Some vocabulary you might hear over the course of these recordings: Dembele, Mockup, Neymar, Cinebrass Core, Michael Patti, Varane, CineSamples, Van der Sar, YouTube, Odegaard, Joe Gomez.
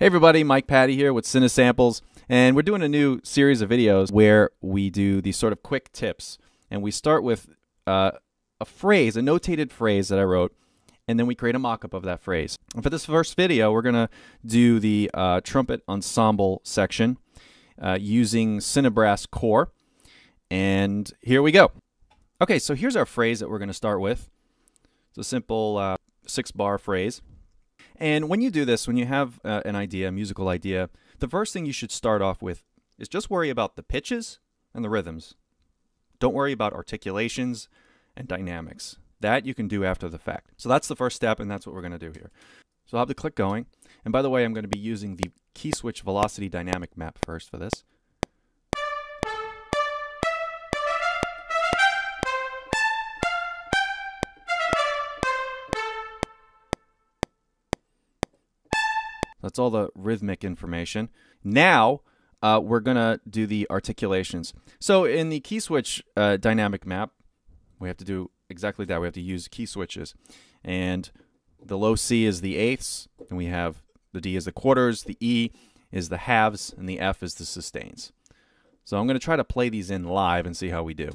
Hey everybody, Mike Patti here with CineSamples, and we're doing a new series of videos where we do these sort of quick tips. And we start with a phrase, a notated phrase that I wrote, and then we create a mock-up of that phrase. And for this first video, we're going to do the trumpet ensemble section using Cinebrass Core. And here we go. Okay, so here's our phrase that we're going to start with. It's a simple 6-bar phrase. And when you do this, when you have an idea, a musical idea, the first thing you should start off with is just worry about the pitches and the rhythms. Don't worry about articulations and dynamics. That you can do after the fact. So that's the first step, and that's what we're going to do here. So I'll have the click going. And by the way, I'm going to be using the key switch velocity dynamic map first for this. That's all the rhythmic information. Now, we're going to do the articulations. So in the key switch dynamic map, we have to do exactly that. We have to use key switches. And the low C is the eighths, and we have the D is the quarters, the E is the halves, and the F is the sustains. So I'm going to try to play these in live and see how we do.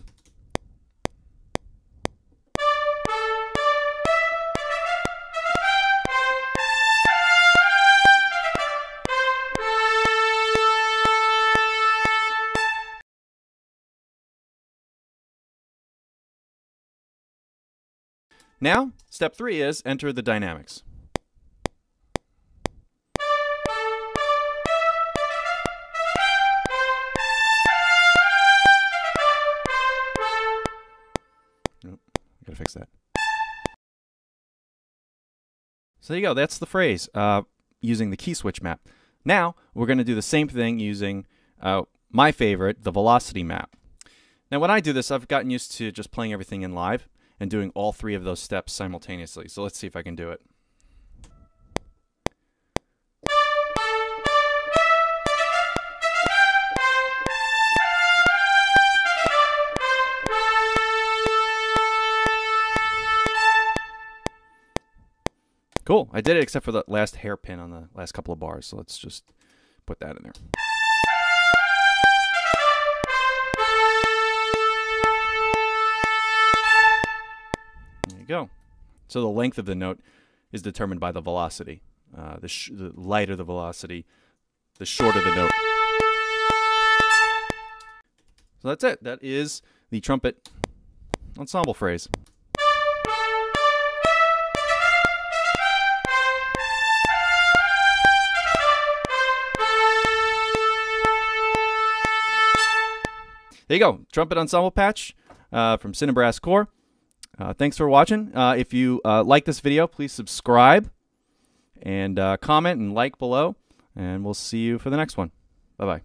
Now, step 3 is enter the dynamics. Nope, gotta fix that. So there you go, that's the phrase using the key switch map. Now, we're gonna do the same thing using my favorite, the velocity map. Now when I do this, I've gotten used to just playing everything in live and doing all 3 of those steps simultaneously. So let's see if I can do it. Cool, I did it except for the last hairpin on the last couple of bars, so let's just put that in there. Go. So the length of the note is determined by the velocity. The lighter the velocity, the shorter the note. So that's it. That is the trumpet ensemble phrase. There you go. Trumpet ensemble patch from Cinebrass Core. Thanks for watching. If you like this video, please subscribe and comment and like below, and we'll see you for the next one. Bye-bye.